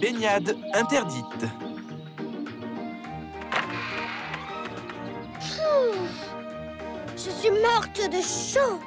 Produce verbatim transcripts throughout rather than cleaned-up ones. Baignade interdite. Je suis morte de chaud.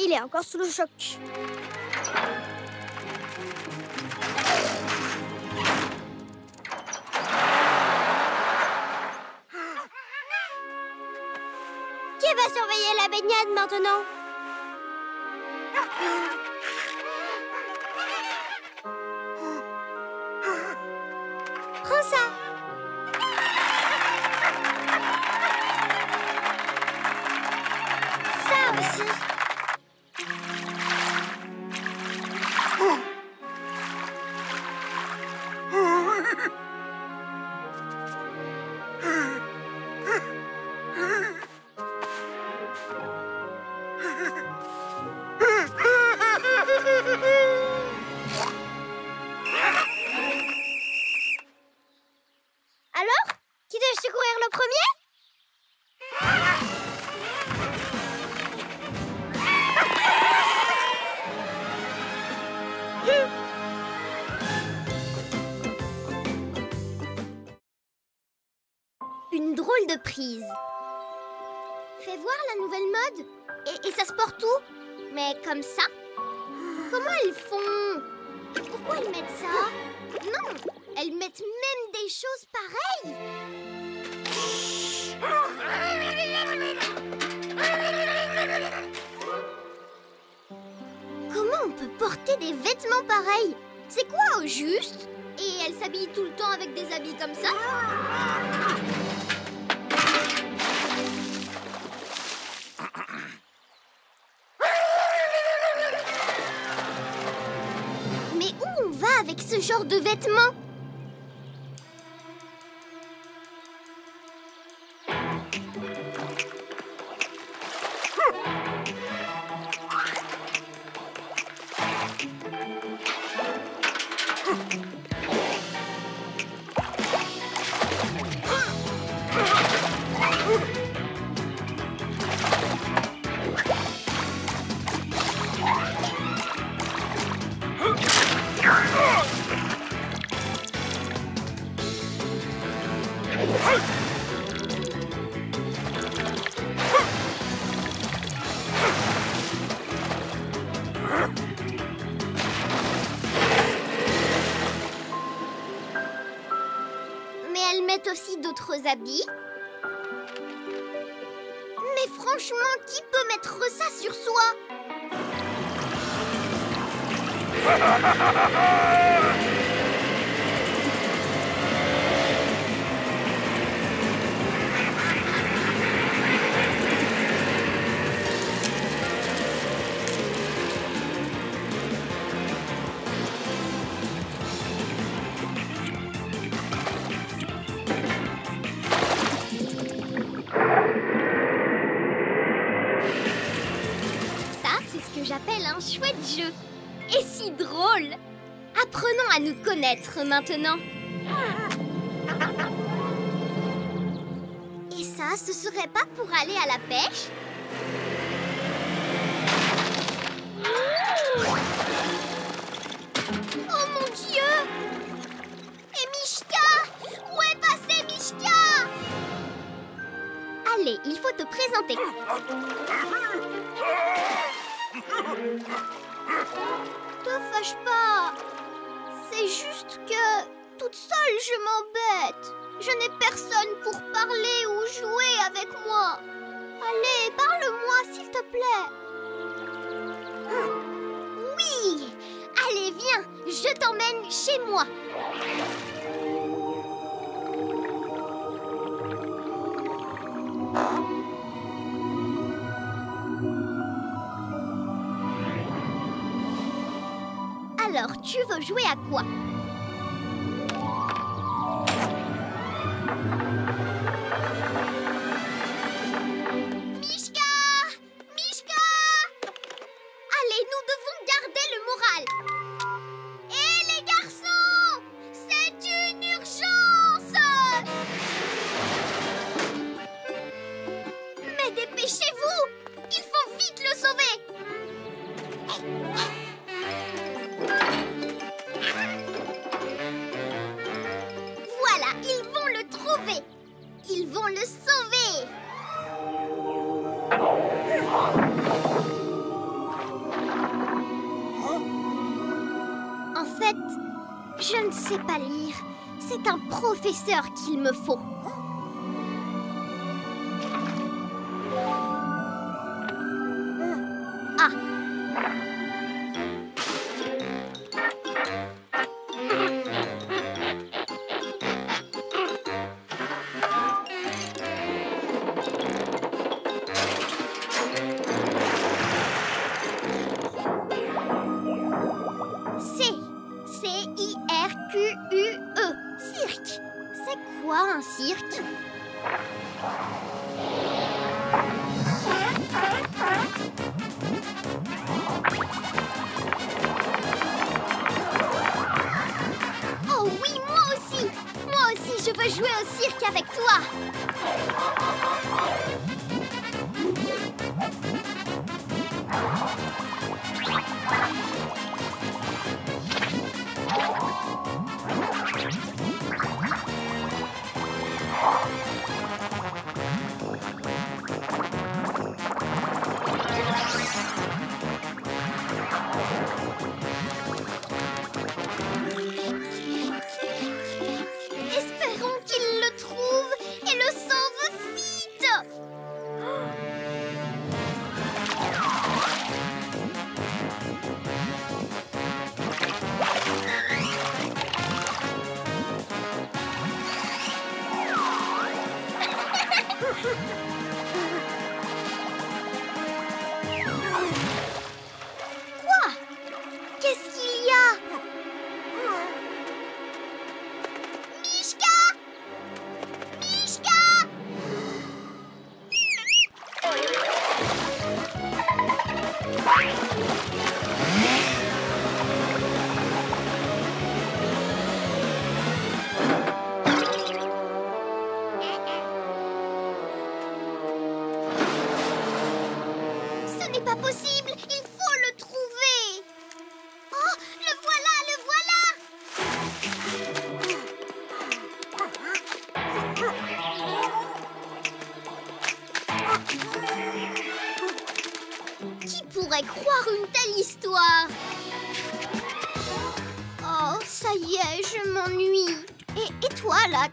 Il est encore sous le choc. Qui va surveiller la baignade maintenant? Prends ça. Ça aussi. Une drôle de prise. Fais voir la nouvelle mode. Et, et ça se porte où? Mais comme ça? Comment elles font? Pourquoi elles mettent ça? Non, elles mettent même des choses pareilles. Comment on peut porter des vêtements pareils? C'est quoi au juste? Et elles s'habillent tout le temps avec des habits comme ça? Avec ce genre de vêtements. Aussi d'autres habits. Mais franchement, qui peut mettre ça sur soi? J'appelle un chouette jeu. Et si drôle! Apprenons à nous connaître maintenant. Et ça, ce serait pas pour aller à la pêche? Oh mon Dieu! Et Michka! Où est passée Michka? Allez, il faut te présenter. Te fâche pas. C'est juste que toute seule je m'embête. Je n'ai personne pour parler ou jouer avec moi. Allez, parle-moi s'il te plaît. Oui. Allez, viens, je t'emmène chez moi. Alors, tu veux jouer à quoi? Michka! Michka! Allez, nous devons garder le moral. Et les garçons, c'est une urgence! Mais dépêchez-vous! Il faut vite le sauver! Thank you. Je ne sais pas lire. C'est un professeur qu'il me faut. Ah.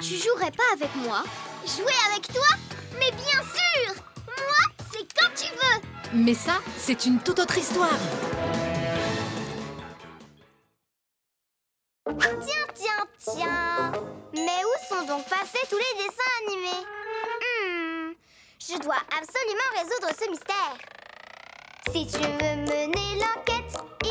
Tu jouerais pas avec moi? Jouer avec toi? Mais bien sûr! Moi, c'est quand tu veux! Mais ça, c'est une toute autre histoire! Tiens, tiens, tiens! Mais où sont donc passés tous les dessins animés? Hmm, je dois absolument résoudre ce mystère! Si tu veux mener l'enquête,